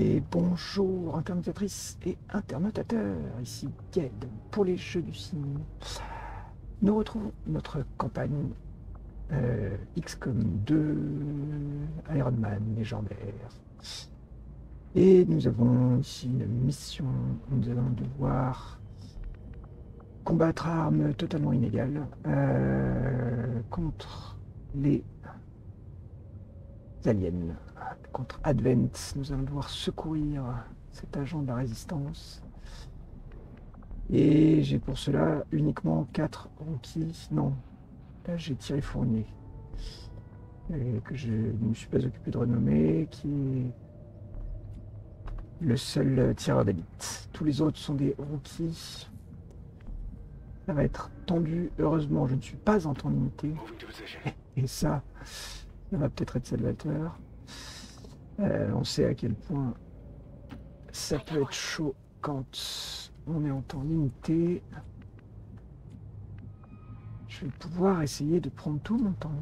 Et bonjour intermutatrices et intermutateurs, ici Gaelden pour les Jeux du Cygne. Nous retrouvons notre campagne XCOM 2 Iron Man légendaire. Et nous avons ici une mission où nous allons devoir combattre à armes totalement inégales contre les aliens. Contre Advent, nous allons devoir secourir cet agent de la résistance. Et j'ai pour cela uniquement 4 rookies. Non, là j'ai Thierry Fournier, et que je ne me suis pas occupé de renommer, qui est le seul tireur d'élite. Tous les autres sont des rookies. Ça va être tendu. Heureusement, je ne suis pas en temps limité. Et ça, ça va peut-être être salvateur. On sait à quel point ça peut être chaud quand on est en temps limité. Je vais pouvoir essayer de prendre tout mon temps.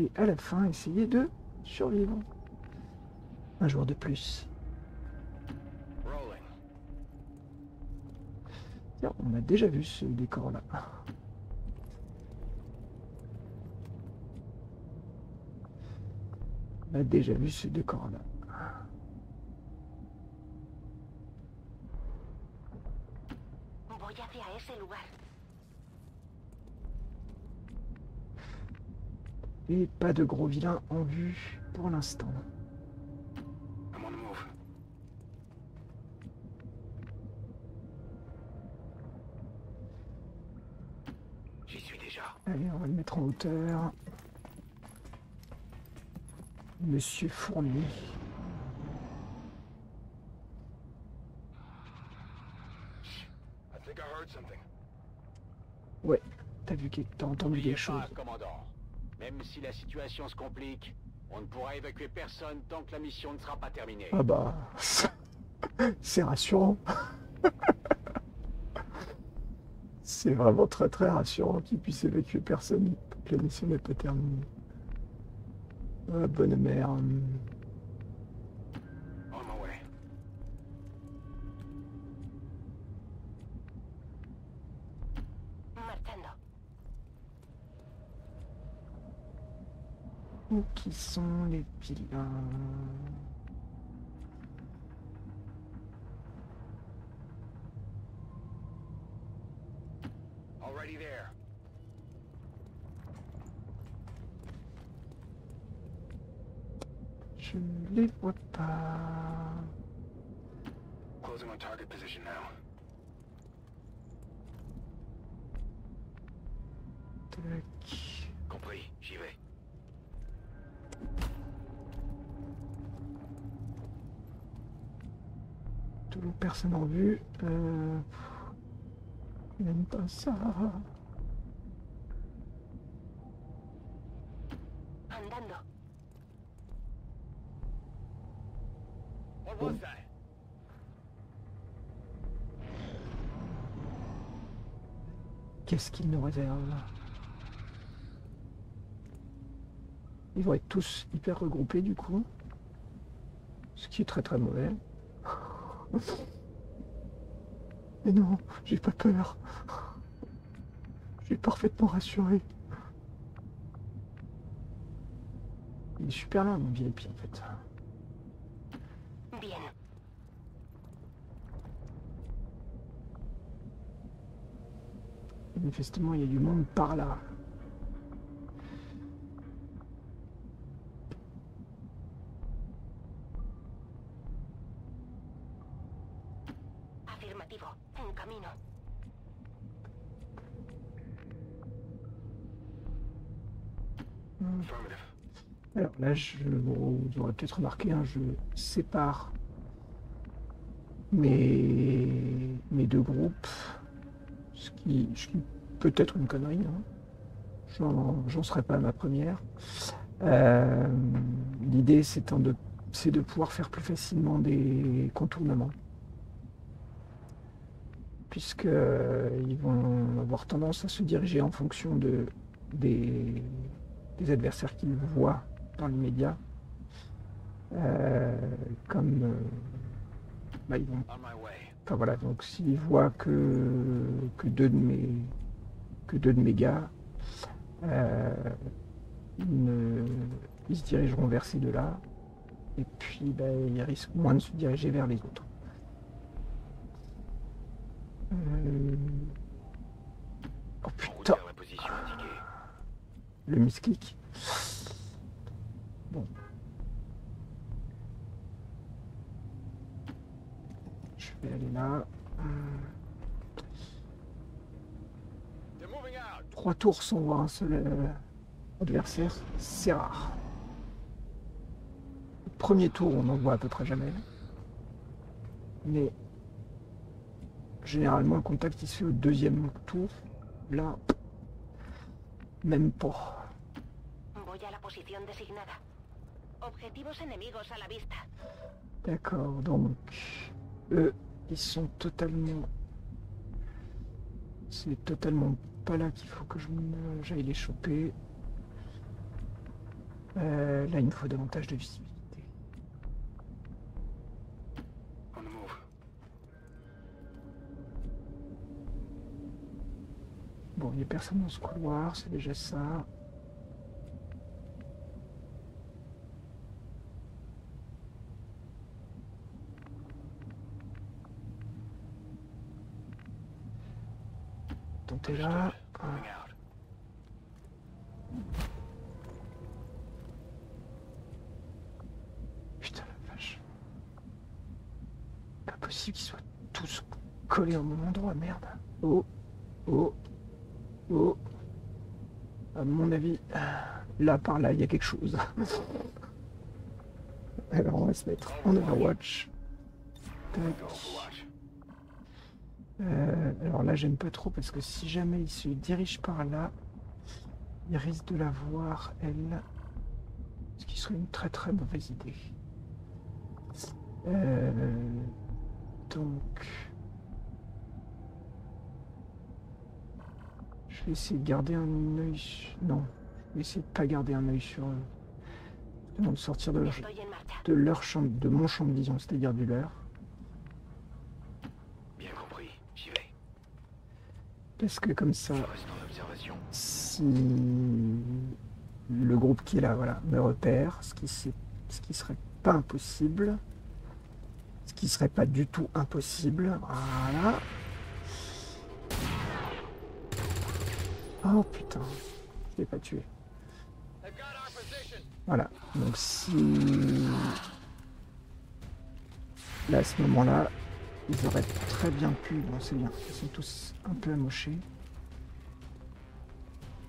Et à la fin, essayer de survivre. Un jour de plus. Tiens, on a déjà vu ce décor-là. On a déjà vu ces deux cordes. Et pas de gros vilains en vue pour l'instant. J'y suis déjà. Allez, on va le mettre en hauteur. Monsieur Fournier. Ouais, t'as entendu des choses. Commandant. Même si la situation se complique, on ne pourra évacuer personne tant que la mission ne sera pas terminée. Ah bah, c'est rassurant. C'est vraiment très très rassurant qu'ils puissent évacuer personne tant que la mission n'est pas terminée. Ah, bonne mère. Martendo. Où qui sont les pilotes? Already there. Je ne les vois pas. Tac. Compris, j'y vais. Toujours personne en vue. Il n'aime pas ça. Qu'est-ce qu'ils nous réservent? Ils vont être tous hyper regroupés du coup. Ce qui est très très mauvais. Mais non, j'ai pas peur. Je suis parfaitement rassuré. Il est super lent mon VIP en fait. Bien. Manifestement, il y a du monde par là. Affirmativo, en camino. Alors là, vous aurez peut-être remarqué, hein, je sépare mes deux groupes. Ce qui peut être une connerie, hein. J'en serais pas à ma première. L'idée c'est de pouvoir faire plus facilement des contournements, puisque ils vont avoir tendance à se diriger en fonction des adversaires qu'ils voient dans l'immédiat. Comme... bah, ils vont... Enfin voilà, donc s'ils voient que deux de mes gars, ils se dirigeront vers ces deux-là, et puis bah, ils risquent moins de se diriger vers les autres. Oh putain, le misclic. Bon. Je vais aller là. 3 tours sans voir un seul adversaire, c'est rare. Le premier tour, on n'en voit à peu près jamais. Mais généralement, le contact il se fait au deuxième tour. Là, même pas. D'accord, donc eux, ils sont totalement... C'est totalement pas là qu'il faut que j'aille les choper. Là, il me faut davantage de visibilité. Bon, il n'y a personne dans ce couloir, c'est déjà ça. Donc t'es là. Putain la vache. Pas possible qu'ils soient tous collés au même endroit, merde. Oh, oh. Oh, à mon avis, là par là, il y a quelque chose. Alors on va se mettre en Overwatch. Tac. Alors là, j'aime pas trop parce que si jamais il se dirige par là, il risque de la voir, elle. Ce qui serait une très très mauvaise idée. Donc... Je vais essayer de garder un œil... Non, je vais essayer de pas garder un œil sur eux. Je demande de sortir de leur champ, de mon champ de vision, c'est-à-dire du leur. Bien compris, j'y vais. Parce que comme ça, si le groupe qui est là, voilà, me repère, ce qui serait pas impossible, ce qui serait pas du tout impossible, voilà. Oh putain, je l'ai pas tué. Voilà, donc si... Là, à ce moment-là, ils auraient très bien pu... Bon, c'est bien, ils sont tous un peu amochés.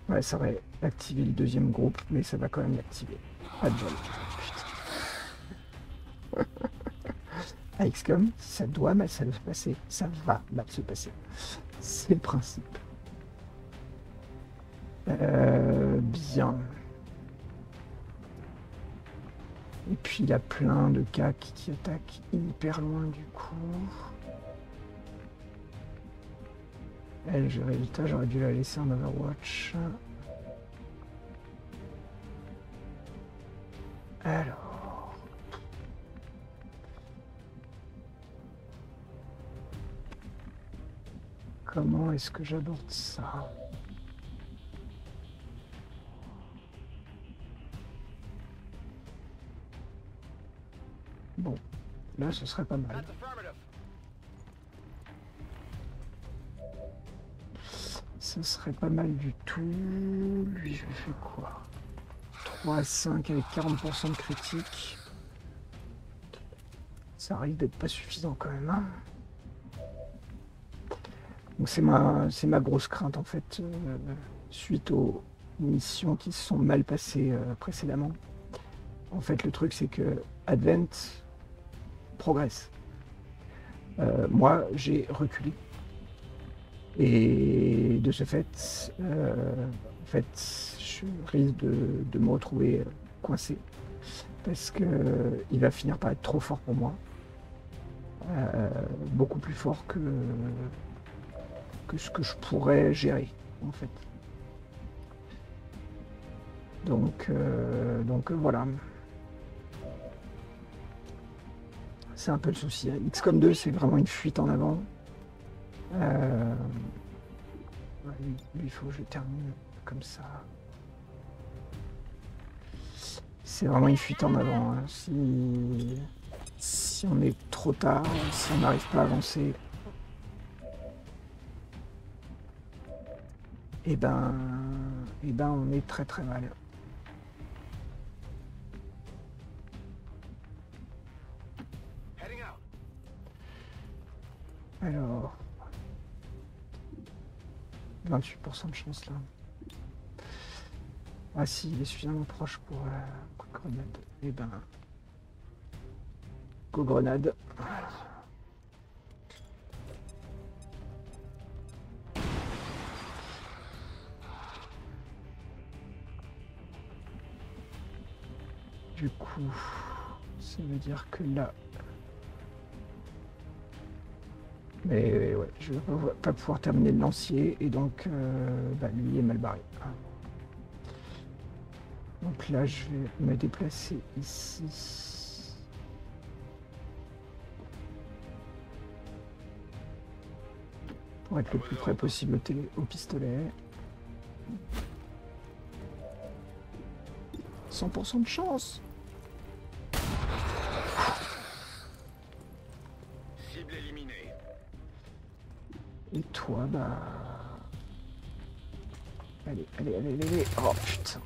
Ouais, ça aurait activé le deuxième groupe, mais ça va quand même l'activer. Pas de bol. À XCOM, ça doit mal se passer. Ça va mal se passer. C'est le principe. Bien. Et puis il y a plein de cacs qui attaquent hyper loin du coup. Elle, j'ai résultat, j'aurais dû la laisser en Overwatch. Alors. Comment est-ce que j'aborde ça ? Bon, là ce serait pas mal. Ce serait pas mal du tout. Lui, je fais quoi? 3 à 5 avec 40% de critique. Ça risque d'être pas suffisant quand même. Hein, donc c'est ma grosse crainte en fait, suite aux missions qui se sont mal passées précédemment. En fait, le truc c'est que Advent progresse. Moi, j'ai reculé. Et de ce fait, je risque de me retrouver coincé. Parce que il va finir par être trop fort pour moi. Beaucoup plus fort que ce que je pourrais gérer, en fait. Donc voilà. C'est un peu le souci. XCOM 2, c'est vraiment une fuite en avant. Il faut que je termine comme ça. C'est vraiment une fuite en avant. Hein. Si on est trop tard, si on n'arrive pas à avancer, eh ben on est très très mal. Alors, 28% de chance là. Ah si, il est suffisamment proche pour coup de grenade. Eh ben, coup de grenade. Du coup, ça veut dire que là. Mais ouais, je ne vais pas pouvoir terminer le lancier et donc lui il est mal barré. Donc là je vais me déplacer ici. Pour être le plus près possible au pistolet. 100% de chance. Et toi, bah... Allez, allez, allez, allez, allez. Oh, putain.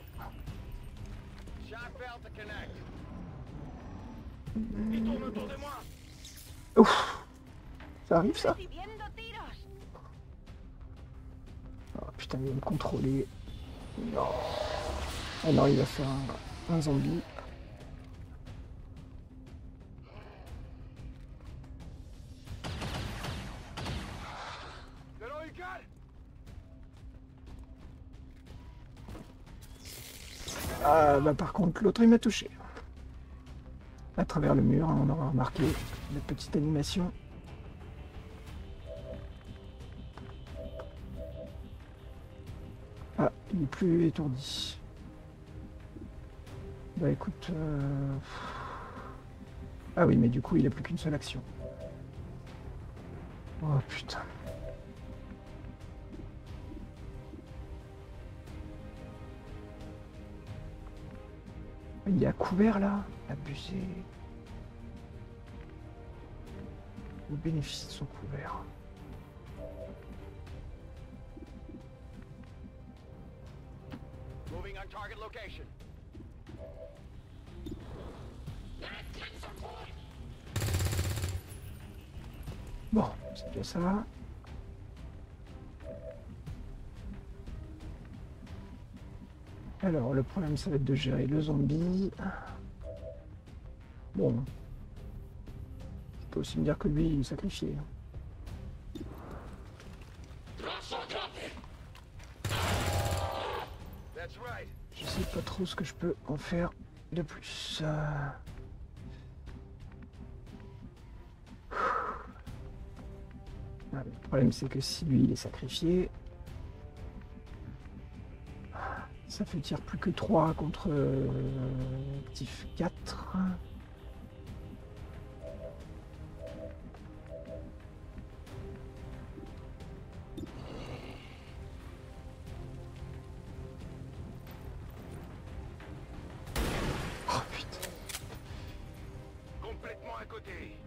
Ouf. Ça arrive, ça? Oh, putain, il va me contrôler. Non. Ah non, il va faire un zombie. Ah bah par contre l'autre il m'a touché. À travers le mur, on aura remarqué la petite animation. Ah, il n'est plus étourdi. Bah écoute... Ah oui mais du coup il n'a plus qu'une seule action. Oh putain. Il est à couvert là, abusé. Au bénéfice de son couvert. Bon, c'est bien ça. Alors, le problème, ça va être de gérer le zombie. Bon. Je peux aussi me dire que lui, il me sacrifiait. Je sais pas trop ce que je peux en faire de plus. Ah, le problème, c'est que si lui, il est sacrifié... Ça fait tirer plus que 3 contre actif 4. Oh putain. Complètement à côté.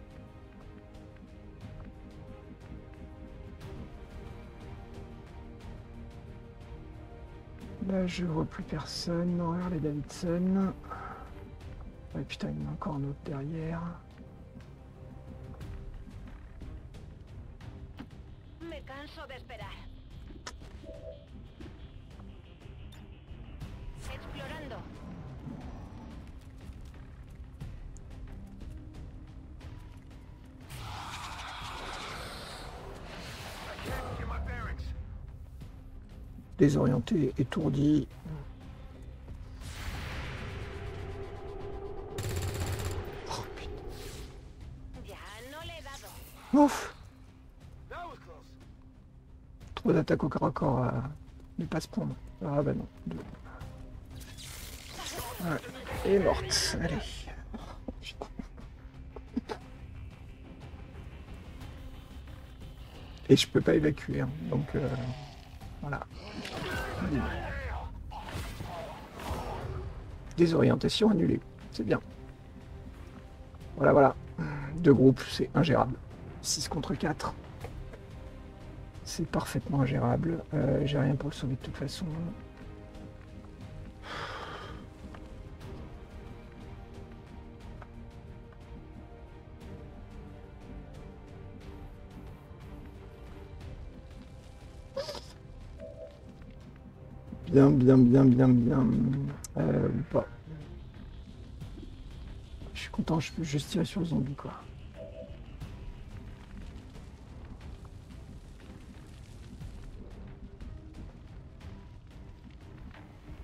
Là, je vois plus personne. On regarde les Davidson. Ouais, putain, il y en a encore un autre derrière. Désorienté, étourdi. Oh putain. Ouf. Trop d'attaques au corps à corps à ne pas se prendre. Ah bah non. Voilà, elle est morte, allez. Et je peux pas évacuer, hein, donc voilà. Désorientation annulée, c'est bien. Voilà, voilà. Deux groupes, c'est ingérable. 6 contre 4. C'est parfaitement ingérable. J'ai rien pour le sauver de toute façon. Bien. Bon. Je suis content, je peux juste tirer sur le zombie, quoi.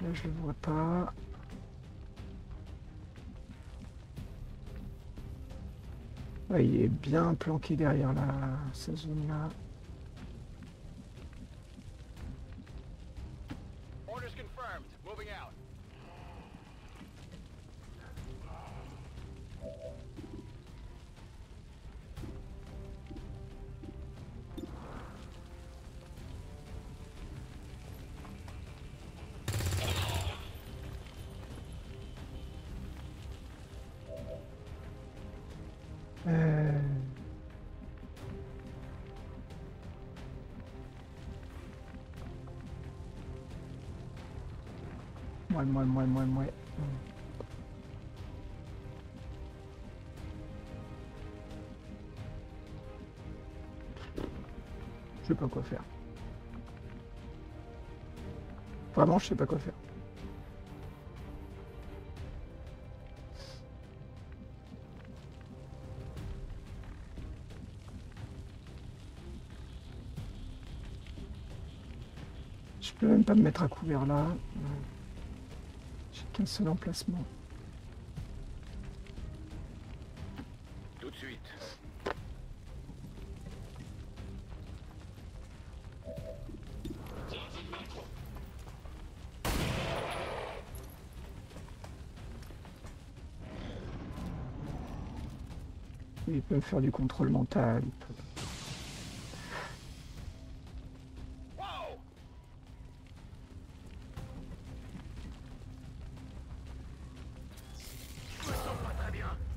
Là, je le vois pas. Ouais, il est bien planqué derrière la, cette zone-là. Moi. Je sais pas quoi faire. Vraiment, je sais pas quoi faire. Je peux même pas me mettre à couvert là. Un seul emplacement. Tout de suite. Il peut me faire du contrôle mental. Il peut...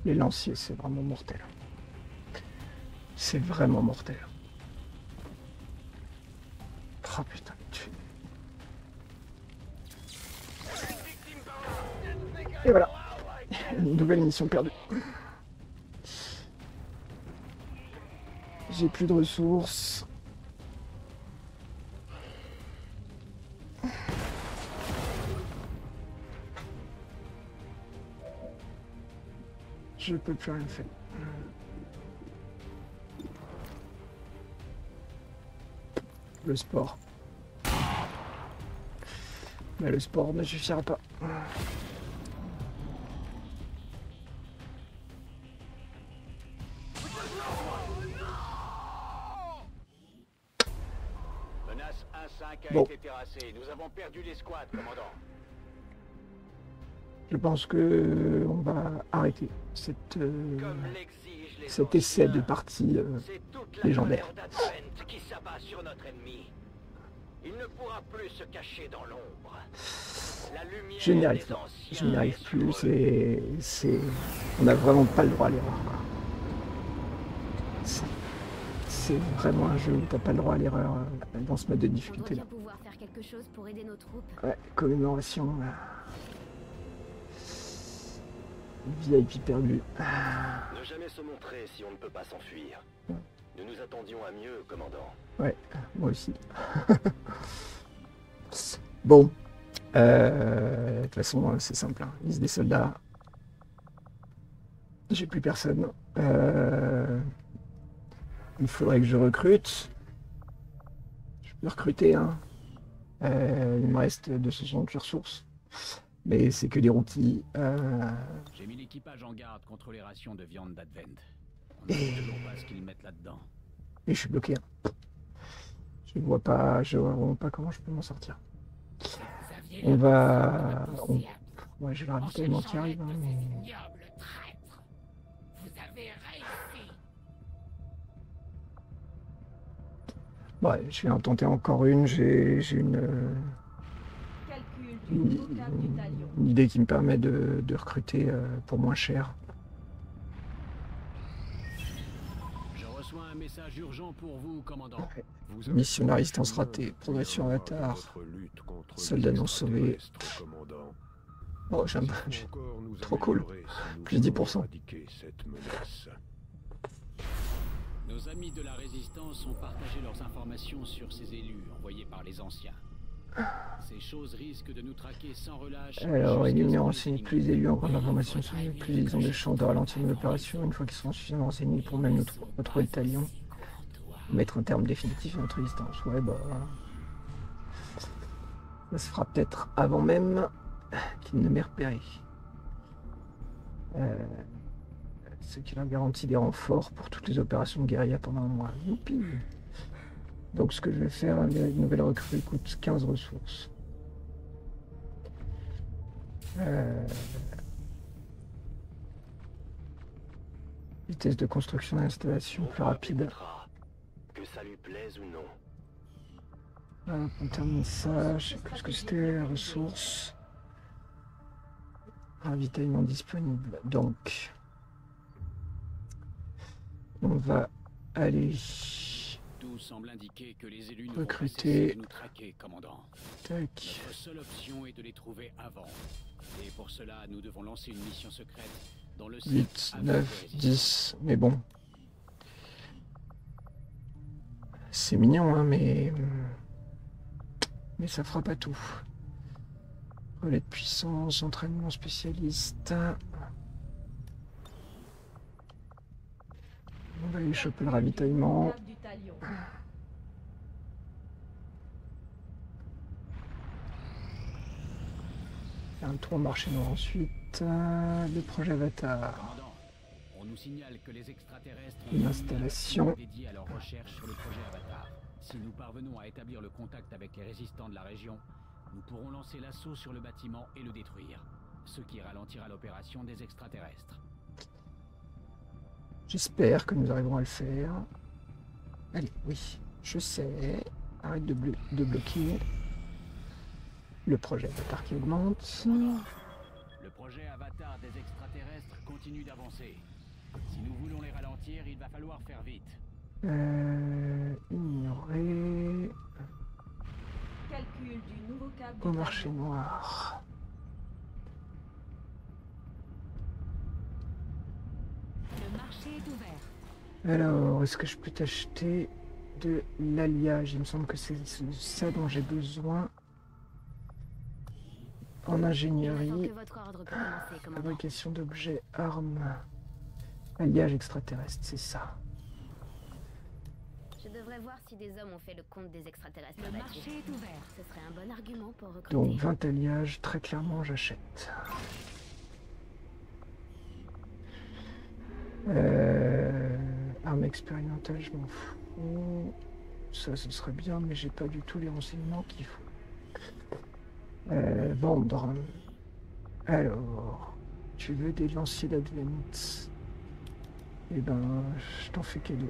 Les lanciers, c'est vraiment mortel. C'est vraiment mortel. Oh putain, tu... Et voilà. Une nouvelle mission perdue. J'ai plus de ressources. Je peux plus rien faire. Le sport. Mais le sport ne suffira pas. Menace 1-5 a été terrassée. Nous avons perdu les squads, commandant. Je pense que on va arrêter cette, cet essai de partie légendaire. Je n'y arrive pas. Je n'y arrive plus. C'est, on n'a vraiment pas le droit à l'erreur. C'est vraiment un jeu où t'as pas le droit à l'erreur dans ce mode de difficulté là. Ouais, commémoration. VIP perdu. Ne jamais se montrer si on ne peut pas s'enfuir. Ouais. Nous nous attendions à mieux, commandant. Ouais, moi aussi. Bon. De toute façon, c'est simple. Hein. Liste des soldats. J'ai plus personne. Il faudrait que je recrute. Je peux recruter. Hein. Il me reste 250 ressources. Mais c'est que des rookies. J'ai mis l'équipage en garde contre les rations de viande d'Advent. On ne sait toujours pas ce qu'ils mettent là-dedans. Et je suis bloqué. Hein. Je vois pas comment je peux m'en sortir. On va... Ouais, je vais inviter le monde qui arrive. Ouais, je vais en tenter encore une. J'ai une idée qui me permet de recruter pour moins cher. Je reçois un message urgent pour vous, commandant. Ouais. Mission à distance ratée, progression à retard, soldat non sauvé. Oh, j'aime pas. Trop cool. Plus 10%. Nos amis de la Résistance ont partagé leurs informations sur ces élus envoyés par les anciens. Ces choses risquent de nous traquer sans relâche. Alors, les élus renseignés, plus les élus ont d'informations sur nous, plus ils ont des chances de ralentir l'opération. Une fois qu'ils seront suffisamment renseignés pour même notre bataillon, mettre un terme définitif à notre résistance. Ouais, bah. Ça se fera peut-être avant même qu'ils ne m'aient repéré. Ce qui leur garantit des renforts pour toutes les opérations de guérilla pendant un mois. Youpi. Donc ce que je vais faire, les nouvelles recrues coûtent 15 ressources. Vitesse de construction et d'installation plus rapide. Que ça lui plaise ou non. On termine ça, je sais plus ce que c'était, ressources. Ravitaillement disponible. Donc on va aller recruter. Tac. Notre seule option est de les trouver avant. Et pour cela, nous devons lancer une mission secrète dans le 8, 9, 10. Mais bon. C'est mignon, hein, mais ça fera pas tout. Relais de puissance, entraînement spécialiste. On va aller choper le ravitaillement. Faire un tour au marché noir ensuite. Le projet Avatar. Une installation. Si nous parvenons à établir le contact avec les résistants de la région, nous pourrons lancer l'assaut sur le bâtiment et le détruire, ce qui ralentira l'opération des extraterrestres. J'espère que nous arriverons à le faire. Allez, oui, je sais. Arrête de bloquer. Le projet Avatar qui augmente. Le projet Avatar des extraterrestres continue d'avancer. Si nous voulons les ralentir, il va falloir faire vite. Ignorer. Calcul du nouveau câble. Au marché noir. Le marché est ouvert. Alors, est-ce que je peux t'acheter de l'alliage? Il me semble que c'est ça dont j'ai besoin. En ingénierie, fabrication d'objets, armes, alliage extraterrestre, c'est ça. Je devrais voir si des hommes ont fait le compte des extraterrestres. Le marché est ouvert. Ce serait un bon argument pour recruter. Donc 20 alliages, très clairement, j'achète. Arme expérimentale, je m'en fous. Ça, ce serait bien, mais j'ai pas du tout les renseignements qu'il faut. Vendre. Alors, tu veux des lanciers d'Advent? Eh ben, je t'en fais cadeau.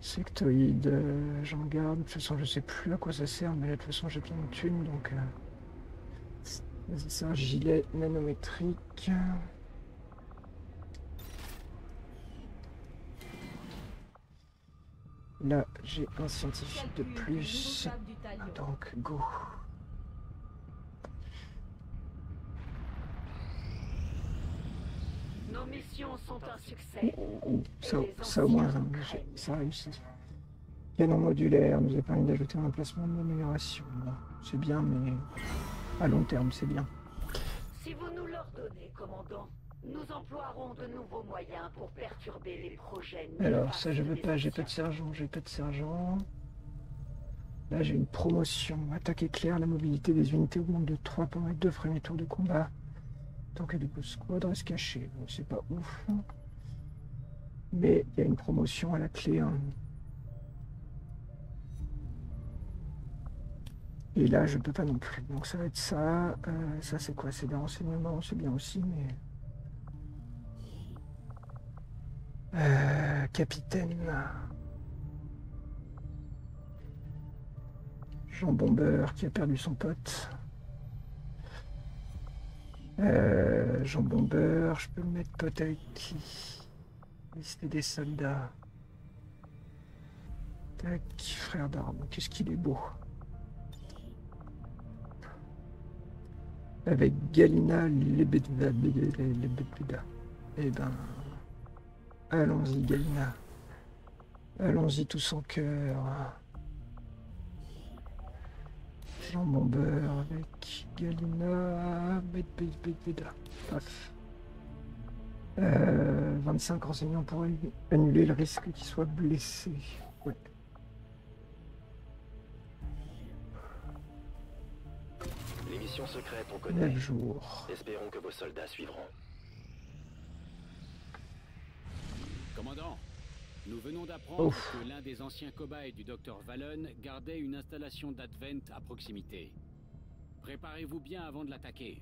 Sectoïde, j'en garde. De toute façon, je sais plus à quoi ça sert, mais de toute façon, j'ai plein de thunes, donc. C'est un gilet nanométrique. Là, j'ai un scientifique de plus. Donc, go. Nos missions sont un succès. Ça au moins, ça réussit. Canon modulaire nous a permis d'ajouter un emplacement d'amélioration. C'est bien, mais à long terme, c'est bien. Si vous nous l'ordonnez, commandant, nous emploierons de nouveaux moyens pour perturber les projets. Alors, ça, je veux pas, j'ai pas de sergent, j'ai pas de sergent. Là, j'ai une promotion. Attaque éclair, la mobilité des unités augmente de 3 pendant les 2 premiers tours de combat. Tant que de squad reste caché. Donc, c'est pas ouf. Mais il y a une promotion à la clé. Hein. Et là, je ne peux pas non plus. Donc ça va être ça. Ça, c'est quoi? C'est des renseignements, c'est bien aussi, mais... capitaine... Jean Bomber qui a perdu son pote. Jean Bomber, je peux le mettre pote avec qui? Liste des soldats. Tac, frère d'armes, qu'est-ce qu'il est beau. Avec Galina, Lebedveda. Eh ben, allons-y Galina. Allons-y tous en cœur. Jean Bomber avec Galina, Medbeda. 25 renseignements pour annuler le risque qu'il soit blessé. Ouais. Les missions secrètes, on connaît. 9 jours. Espérons que vos soldats suivront. Commandant, nous venons d'apprendre que l'un des anciens cobayes du docteur Valen gardait une installation d'Advent à proximité. Préparez-vous bien avant de l'attaquer.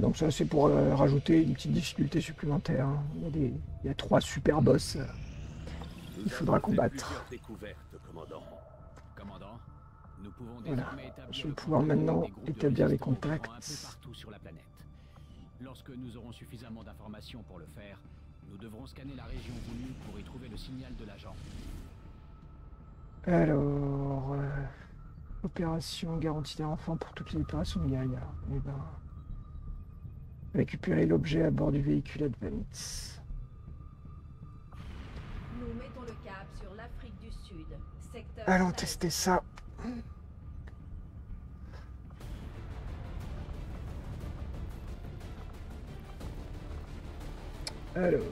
Donc ça c'est pour rajouter une petite difficulté supplémentaire. Hein. Il y a 3 super boss. Il faudra combattre. Commandant, nous pouvons désormais établir je vais pouvoir maintenant établir les contacts un peu partout sur la planète. Lorsque nous aurons suffisamment d'informations pour le faire, nous devrons scanner la région voulue pour y trouver le signal de l'agent. Alors, opération garantie des enfants pour toutes les opérations de Gaïa. Eh ben, récupérer l'objet à bord du véhicule Advance. Nous mettons le cap sur l'Afrique du Sud. Secteur. Allons tester ça. Alors.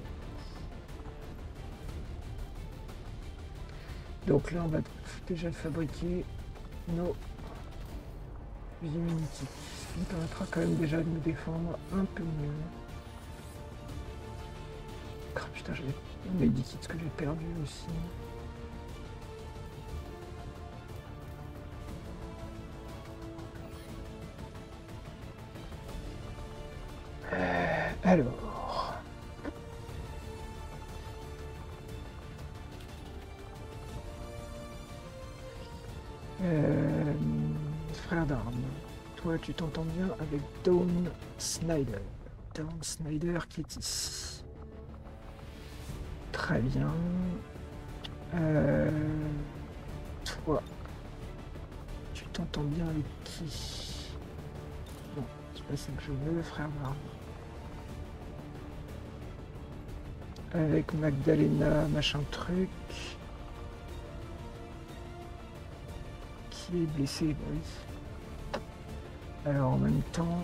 Donc là, on va déjà fabriquer nos immunités. Ça nous permettra quand même déjà de nous défendre un peu mieux. Oh, putain, j'avais le medikit que j'ai perdu aussi. Alors. Frère d'armes, toi tu t'entends bien avec Dawn Snyder. Dawn Snyder qui est ici. Très bien. Toi, tu t'entends bien avec qui? Bon, c'est pas ça que je veux, frère d'armes. Avec Magdalena, machin truc. Qui est blessé, bah oui. Alors en même temps...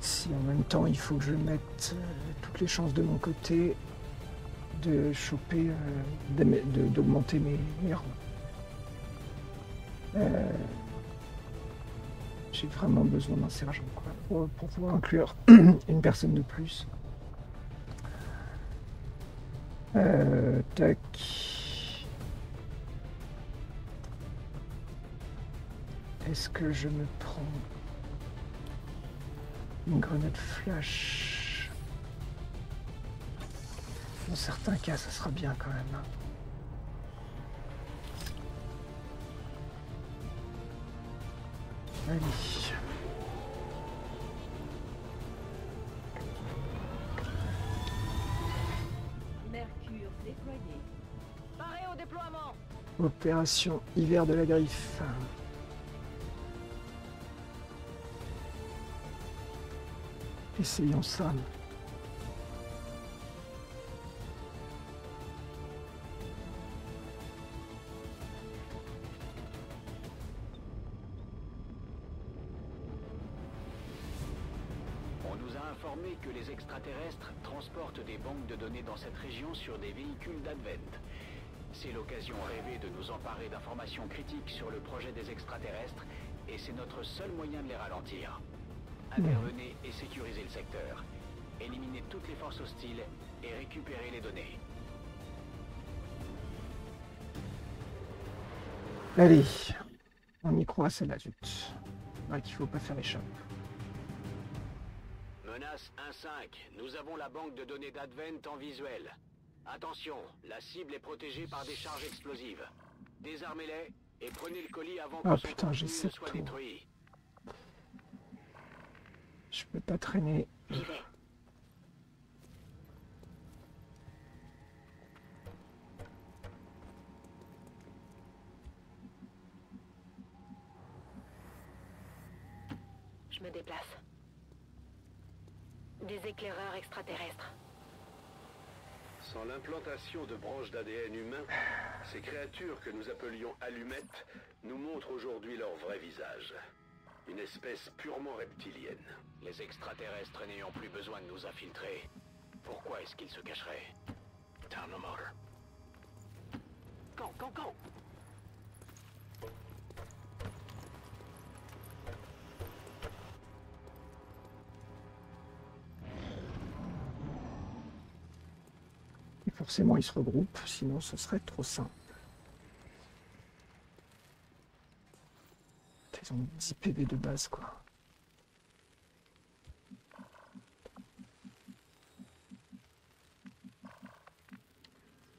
Si en même temps il faut que je mette toutes les chances de mon côté de choper, d'augmenter mes rangs. J'ai vraiment besoin d'un sergent quoi, pour pouvoir inclure une personne de plus. Tac. Est-ce que je me prends une grenade flash? Dans certains cas, ça sera bien quand même. Allez. Mercure déployé. Paré au déploiement. Opération hiver de la griffe. Essayons ça. Sur des véhicules d'Advent. C'est l'occasion rêvée de nous emparer d'informations critiques sur le projet des extraterrestres et c'est notre seul moyen de les ralentir. Intervenez et sécurisez le secteur. éliminer toutes les forces hostiles et récupérer les données. Allez, on y croit, celle-là, zut. Ouais, qu'il faut pas faire les chocs. Menace 1-5, nous avons la banque de données d'Advent en visuel. Attention, la cible est protégée par des charges explosives. Désarmez-les et prenez le colis avant que son contenu ne soit détruit. Je peux pas traîner. Je me déplace. Des éclaireurs extraterrestres. Sans l'implantation de branches d'ADN humain, ces créatures que nous appelions allumettes nous montrent aujourd'hui leur vrai visage. Une espèce purement reptilienne. Les extraterrestres n'ayant plus besoin de nous infiltrer, pourquoi est-ce qu'ils se cacheraient? Down the motor. Go, go, go! Et forcément, ils se regroupent, sinon ce serait trop simple. Ils ont 10 PV de base, quoi.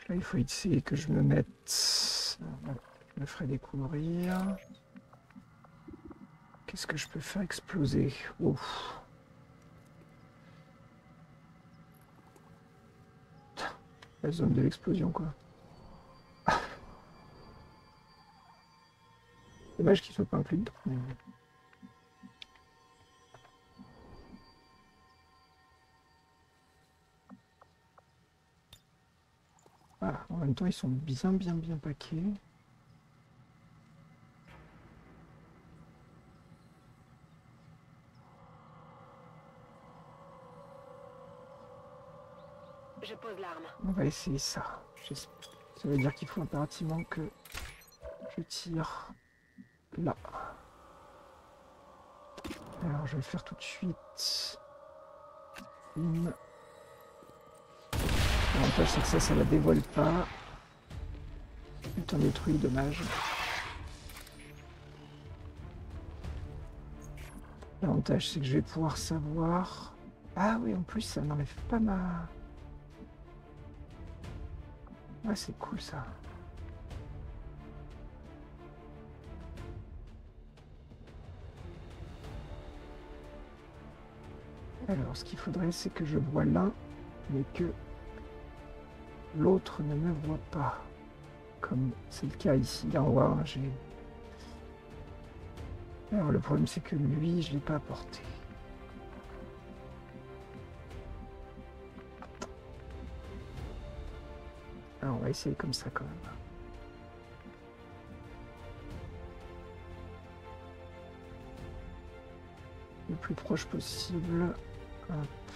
Là, il faut essayer que je me mette... Je me ferai découvrir. Qu'est-ce que je peux faire exploser? Ouf. La zone de l'explosion, quoi. Dommage qu'il ne soit pas inclus dedans. Mais... Ah, en même temps, ils sont bien paqués. Je pose l'arme. On va essayer ça. Ça veut dire qu'il faut impérativement que je tire... là. Alors je vais le faire tout de suite. Bim. L'avantage c'est que ça la dévoile pas. Putain, détruit, dommage. L'avantage c'est que je vais pouvoir savoir... Ah oui, en plus ça n'enlève pas ma... Ah c'est cool ça. Alors, ce qu'il faudrait, c'est que je vois l'un, mais que l'autre ne me voit pas. Comme c'est le cas ici. Là, on voit, hein, j'ai... Alors, le problème, c'est que lui, je ne l'ai pas apporté. Alors, on va essayer comme ça, quand même. Le plus proche possible... Hop.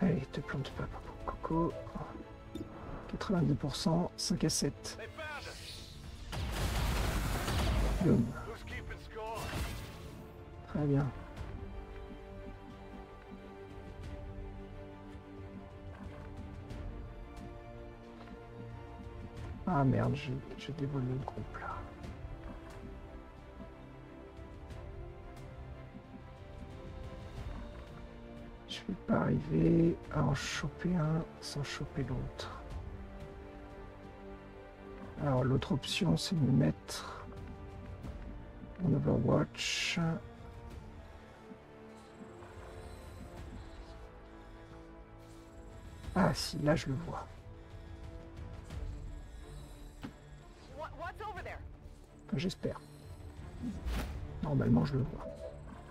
Allez, te plante pas, Coco. 90%, 5 à 7. Boom. Très bien. Ah merde, je dévoile le groupe là. Je vais pas arriver à en choper un sans choper l'autre. Alors l'autre option c'est de me mettre en Overwatch. Ah si, là je le vois. J'espère. Normalement je le vois.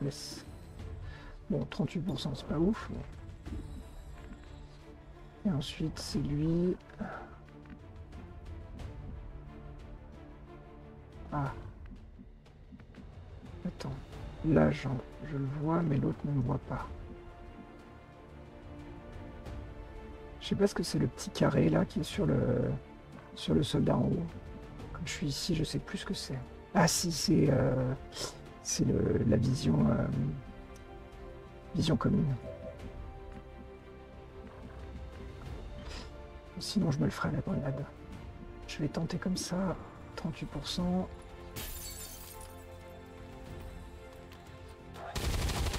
Yes. Bon, 38%, c'est pas ouf. Mais... Et ensuite, c'est lui. Ah. Attends. Là, je le vois, mais l'autre ne me voit pas. Je sais pas ce que c'est le petit carré, là, qui est sur le soldat en haut. Comme je suis ici, je sais plus ce que c'est. Ah si, c'est la vision... vision commune. Sinon, je me le ferai à la grenade. Je vais tenter comme ça, 38%.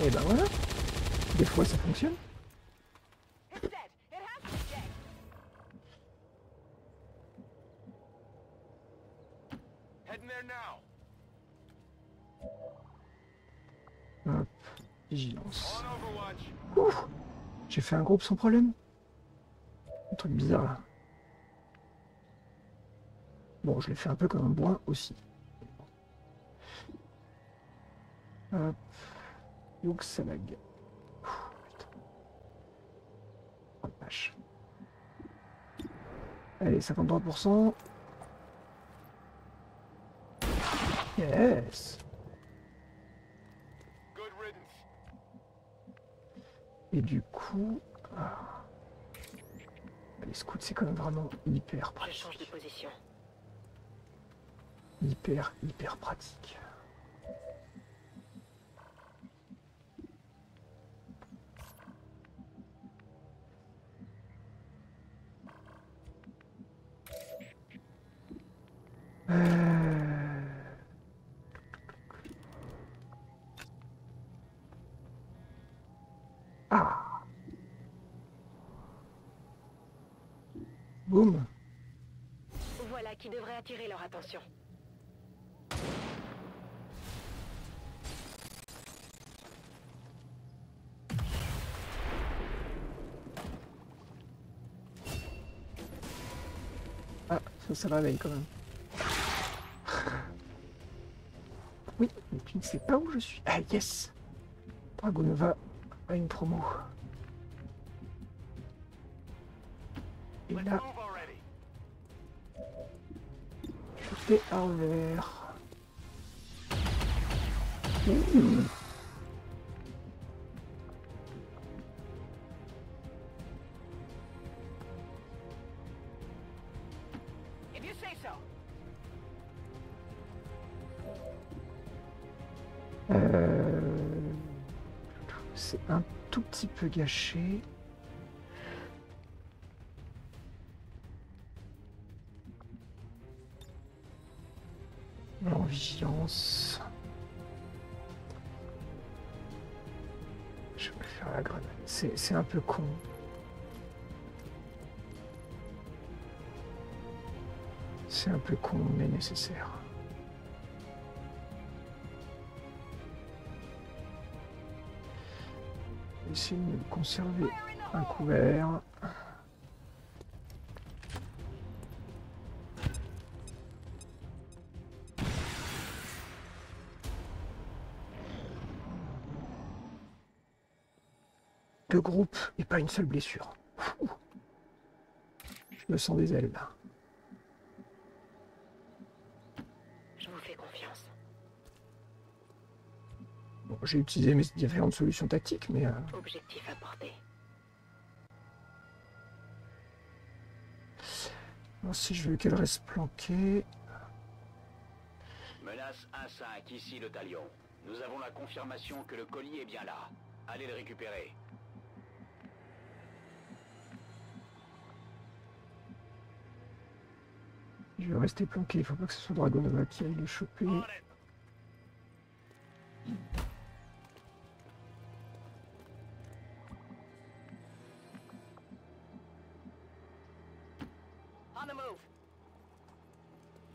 Et ben voilà, des fois ça fonctionne. Hop, vigilance. Ouf, j'ai fait un groupe sans problème. Un truc bizarre là. Bon, je l'ai fait un peu comme un bois aussi. Hop. Donc ça lag. Ouh, putain. Vache. Allez, 53%. Yes. Et du coup... Ah. Les scouts, c'est quand même vraiment hyper pratique. Je change de position. Hyper pratique. Ah. Boum. Voilà qui devrait attirer leur attention. Ah, ça réveille quand même. Oui, mais tu ne sais pas où je suis. Ah yes, Dragunova a une promo. Et là, je fais un vert. C'est un tout petit peu gâché. En vigilance. Je vais faire la grenade. C'est un peu con. C'est un peu con, mais nécessaire. Essayer de conserver un couvert. Deux groupes et pas une seule blessure. Ouh. Je me sens des ailes là. Je vous fais confiance. Bon, j'ai utilisé mes différentes solutions tactiques, mais... Objectif apporté. Bon, si je veux qu'elle reste planquée... Menace 1-5, ici le talion. Nous avons la confirmation que le colis est bien là. Allez le récupérer. Je vais rester planqué, il faut pas que ce soit Dragunova qui aille le choper.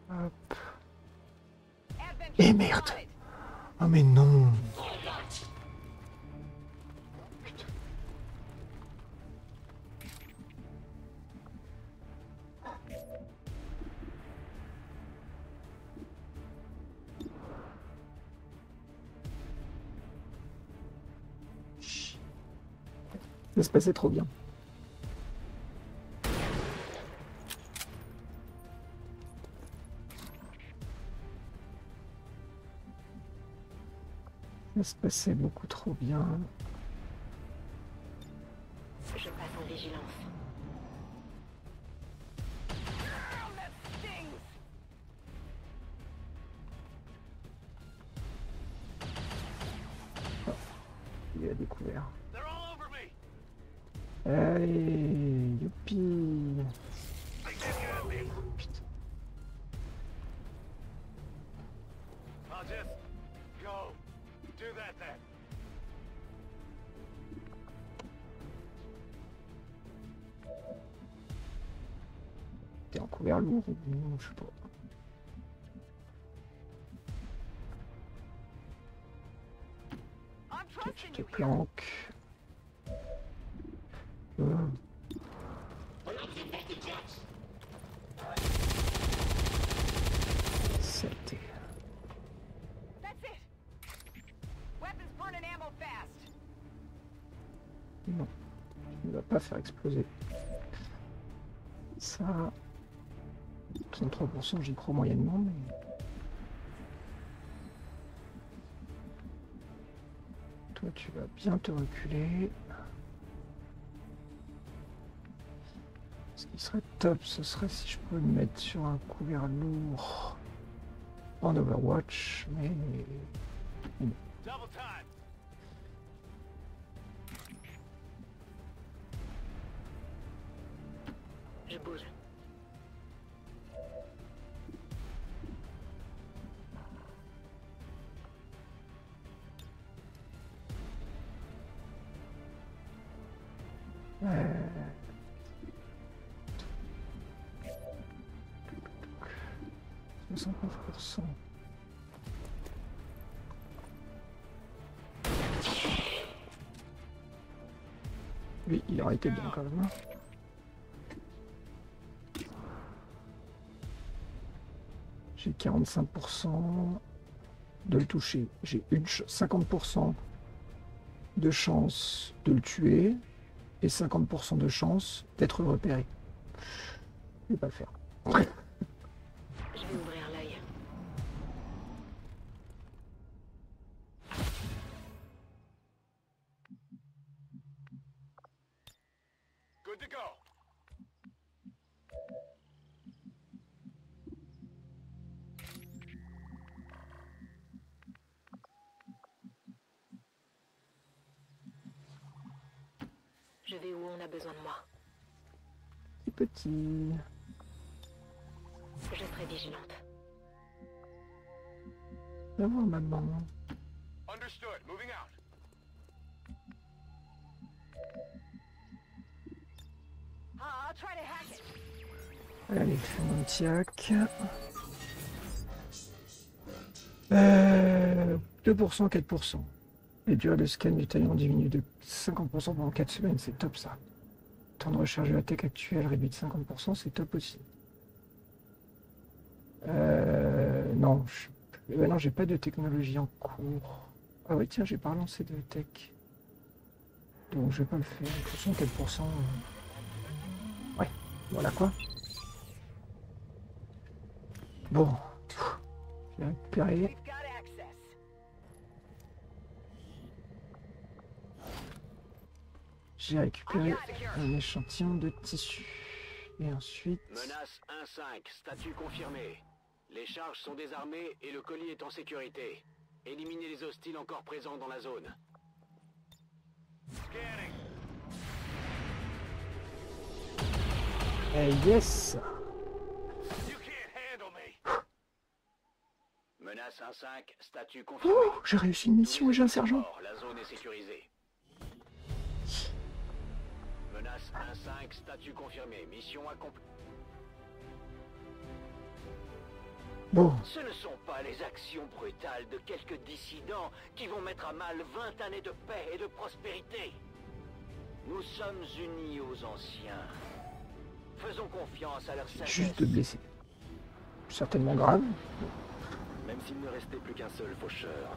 Hop. Et merde. Oh mais non. Putain. Ça se passait trop bien. Ça se passait beaucoup trop bien. Je passe en vigilance. Oh. à découvert. Allez, youpi! T'es en couvert lourd ou je sais pas. Tu te planques. Saleté. Non, il ne va pas faire exploser. Ça... 33%, j'y crois moyennement, mais... Toi, tu vas bien te reculer. Ce qui serait top, ce serait si je pouvais me mettre sur un couvert lourd en Overwatch, mais... Je bouge. Lui, il aurait été bien quand même. J'ai 45% de le toucher. J'ai 50% de chance de le tuer et 50% de chance d'être repéré. Je vais pas le faire. Je vais ouvrir l'œil. Good to go. Je vais où on a besoin de moi. Petit. Je serai vigilante. Va voir ma maman. Understood. Moving out. I'll try to hack it. Allez, fais mon petit hack. 2%, 4%. Les durées de scan du talent diminuent de 50% pendant 4 semaines, c'est top ça. Temps de recharge de la tech actuelle réduit de 50%, c'est top aussi. Non, non, j'ai pas de technologie en cours. Ah oui, tiens, j'ai pas lancé de tech. Donc je vais pas le faire. De toute façon, 4%. Ouais, voilà quoi. Bon, j'ai récupéré. J'ai récupéré un échantillon de tissu. Et ensuite... Menace 1-5, statut confirmé. Les charges sont désarmées et le colis est en sécurité. Éliminez les hostiles encore présents dans la zone. Hey, yes! Menace 1-5, statut confirmé. Oh, j'ai réussi une mission et j'ai un sergent. La zone est sécurisée. Menace 1-5, statut confirmé, mission accomplie. Bon. Ce ne sont pas les actions brutales de quelques dissidents qui vont mettre à mal 20 années de paix et de prospérité. Nous sommes unis aux anciens. Faisons confiance à leur sagesse. Juste de blessés. Certainement grave. Même s'il ne restait plus qu'un seul faucheur,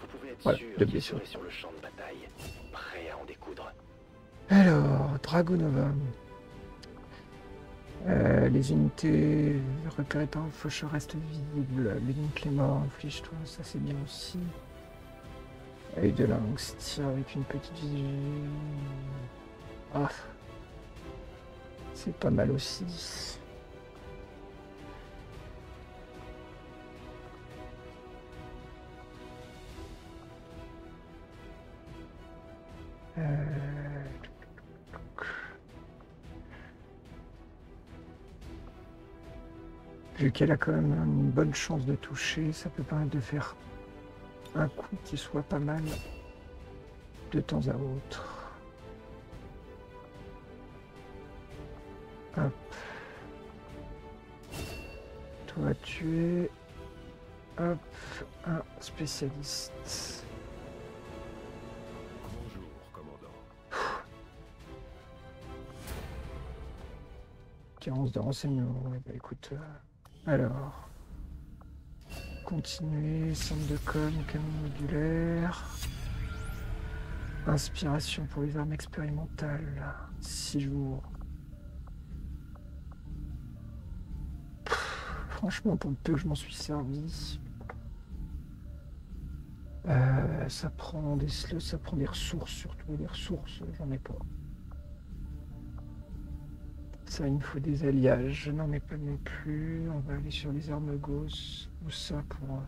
vous pouvez être sûr qu'il serait sur le champ de bataille, prêt à en découdre. Alors, Dragunova. Les unités repérées par un faucheur restent visibles. L'unique les morts, inflige-toi, ça c'est bien aussi. Œil de lynx, tire avec une petite vision. Ah, c'est pas mal aussi. Vu qu'elle a quand même une bonne chance de toucher, ça peut permettre de faire un coup qui soit pas mal de temps à autre. Hop. Toi tu es hop un spécialiste. Bonjour, commandant. 15 de renseignement. Ouais, bah écoute. Alors, continuer, centre de com, camion modulaire, inspiration pour les armes expérimentales, 6 jours. Pff, franchement, pour le peu que je m'en suis servi, ça prend des ressources, surtout des ressources, j'en ai pas. Ça, il me faut des alliages, je n'en ai pas non plus. On va aller sur les armes gauss ou ça pour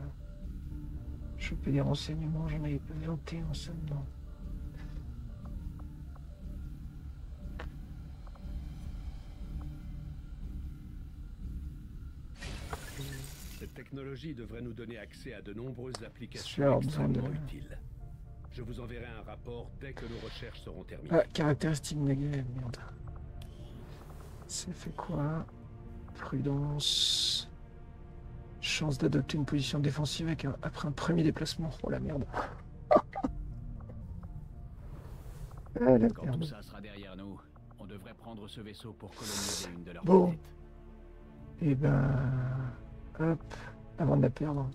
choper des renseignements. J'en ai 21 seulement. Cette technologie devrait nous donner accès à de nombreuses applications extrêmement utiles. Je vous enverrai un rapport dès que nos recherches seront terminées. Ah, caractéristiques négatives, merde. Ça fait quoi? Prudence. Chance d'adopter une position défensive avec après un premier déplacement. Oh la merde. Quand tout ça sera derrière nous, on devrait prendre ce vaisseau pour coloniser une de leurs planètes. Bon. Et ben... Hop. Avant de la perdre.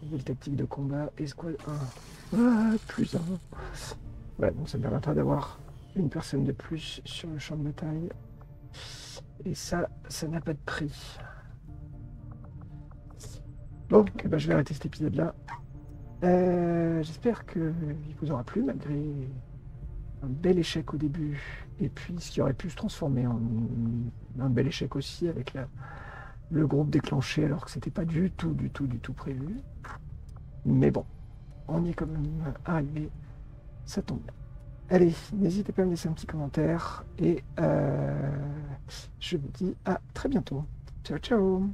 Nouvelle tactique de combat. Escouade 1. Ah, plus 1. Ouais, donc ça me permettra d'avoir une personne de plus sur le champ de bataille. Et ça, ça n'a pas de prix. Bon, eh ben je vais arrêter cet épisode-là. J'espère qu'il vous aura plu, malgré un bel échec au début. Et puis, ce qui aurait pu se transformer en un bel échec aussi, avec le groupe déclenché, alors que c'était pas du tout prévu. Mais bon, on y est quand même arrivé. Ça tombe bien. Allez, n'hésitez pas à me laisser un petit commentaire et je vous dis à très bientôt. Ciao, ciao!